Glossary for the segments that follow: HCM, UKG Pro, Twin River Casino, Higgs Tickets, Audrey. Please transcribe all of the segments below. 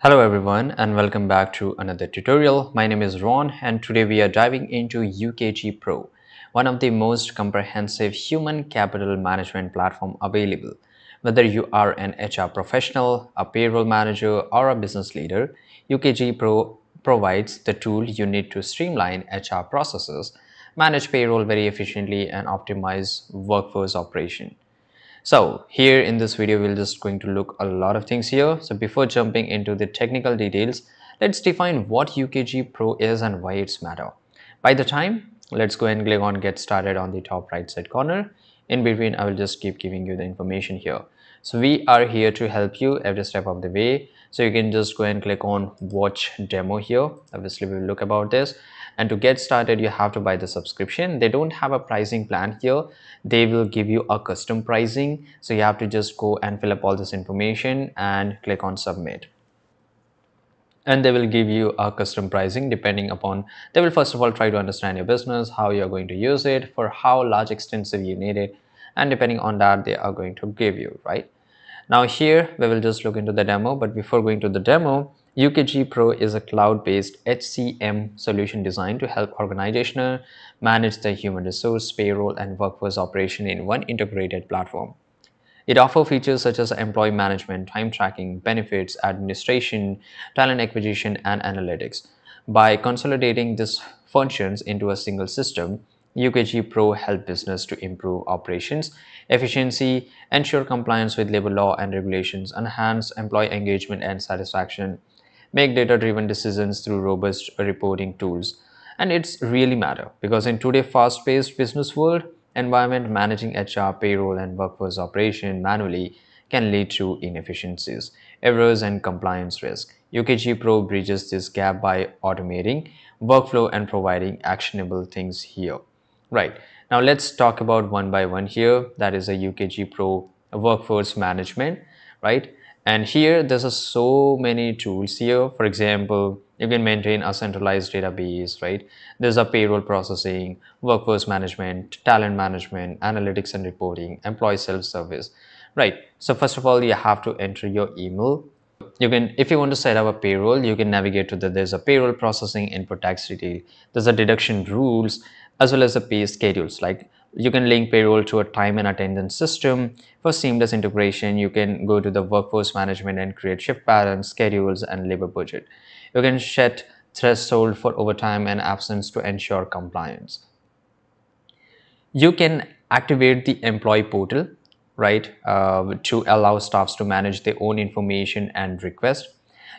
Hello everyone and welcome back to another tutorial. My name is Ron and today we are diving into UKG Pro, one of the most comprehensive human capital management platform available. Whether you are an HR professional, a payroll manager or a business leader, UKG Pro provides the tool you need to streamline HR processes, manage payroll very efficiently and optimize workforce operation. So here in this video, we're just going to look a lot of things here. So before jumping into the technical details, let's define what UKG Pro is and why it's matter. By the time, let's go and click on get started on the top right side corner. In between, I will just keep giving you the information here. So we are here to help you every step of the way. So you can just go and click on watch demo here. Obviously, we will look about this. And to get started, you have to buy the subscription. They don't have a pricing plan here. They will give you a custom pricing. So you have to just go and fill up all this information and click on submit. And they will give you a custom pricing depending upon, they will first of all try to understand your business, how you're going to use it, for how large extensive you need it. And depending on that, they are going to give you, right? Now here, we will just look into the demo, but before going to the demo, UKG Pro is a cloud-based HCM solution designed to help organizations manage their human resource, payroll, and workforce operation in one integrated platform. It offers features such as employee management, time tracking, benefits, administration, talent acquisition, and analytics. By consolidating these functions into a single system, UKG Pro helps business to improve operations, efficiency, ensure compliance with labor law and regulations, enhance employee engagement and satisfaction, make data-driven decisions through robust reporting tools. And it's really matter because in today's fast-paced business world, environment managing HR, payroll, and workforce operation manually can lead to inefficiencies, errors, and compliance risk. UKG Pro bridges this gap by automating workflow and providing actionable things here. Right, now let's talk about one by one here. That is a UKG Pro workforce management, right? And here there's so many tools here. For example, you can maintain a centralized database, right? There's a payroll processing, workforce management, talent management, analytics and reporting, employee self-service, right? So first of all, you have to enter your email. You can, if you want to set up a payroll, you can navigate to the, there's a payroll processing input tax detail. There's a deduction rules, as well as the pay schedules. Like you can link payroll to a time and attendance system for seamless integration. You can go to the workforce management and create shift patterns, schedules, and labor budget. You can set threshold for overtime and absence to ensure compliance. You can activate the employee portal, right, to allow staffs to manage their own information and request.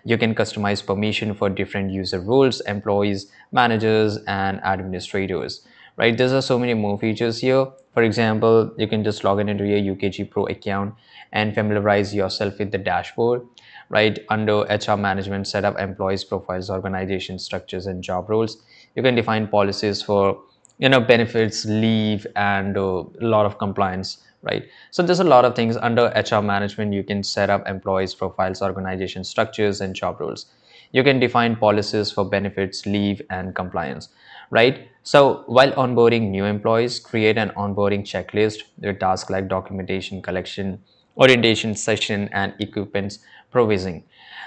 You can customize permission for different user roles, employees, managers, and administrators, right? There are so many more features here. For example, you can just log in into your UKG Pro account and familiarize yourself with the dashboard, right? Under HR management, set up employees, profiles, organization structures, and job roles. You can define policies for, you know, benefits, leave, and a lot of compliance, right? So there's a lot of things under HR management. You can set up employees, profiles, organization structures, and job roles. You can define policies for benefits, leave, and compliance, right? So while onboarding new employees, create an onboarding checklist with tasks like documentation collection, orientation session, and equipment provisioning.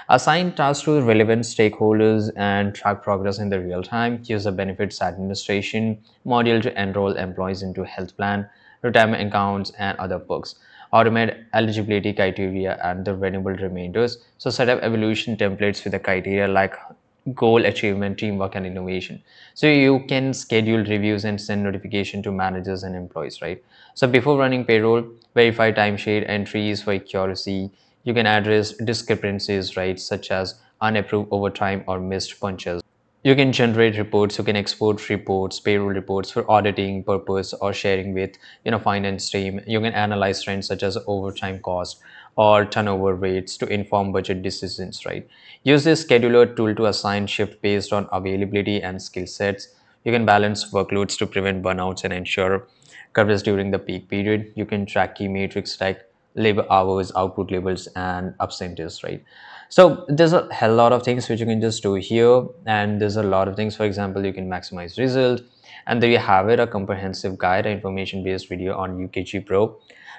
Assign tasks to relevant stakeholders and track progress in the real time. Use the benefits administration module to enroll employees into health plan, retirement accounts, and other perks. Automate eligibility criteria and the renewable remainders. So set up evolution templates with the criteria like goal, achievement, teamwork, and innovation. So you can schedule reviews and send notification to managers and employees, right? So before running payroll, verify timesheet entries for accuracy. You can address discrepancies, right, such as unapproved overtime or missed punches. You can generate reports, you can export reports, payroll reports for auditing purpose or sharing with, you know, finance team. You can analyze trends such as overtime cost or turnover rates to inform budget decisions, right? Use this scheduler tool to assign shift based on availability and skill sets. You can balance workloads to prevent burnouts and ensure coverage during the peak period. You can track key metrics like labor hours, output levels, and absentees, right? So there's a hell lot of things which you can just do here, and there's a lot of things. For example, you can maximize result, and there you have it, a comprehensive guide, information-based video on UKG Pro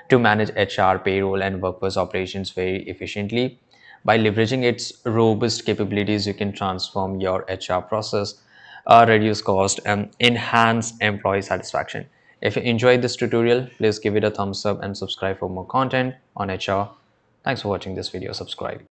to manage HR, payroll, and workforce operations very efficiently. By leveraging its robust capabilities, you can transform your HR process, reduce cost, and enhance employee satisfaction. If you enjoyed this tutorial, please give it a thumbs up and subscribe for more content on HR. Thanks for watching this video. Subscribe.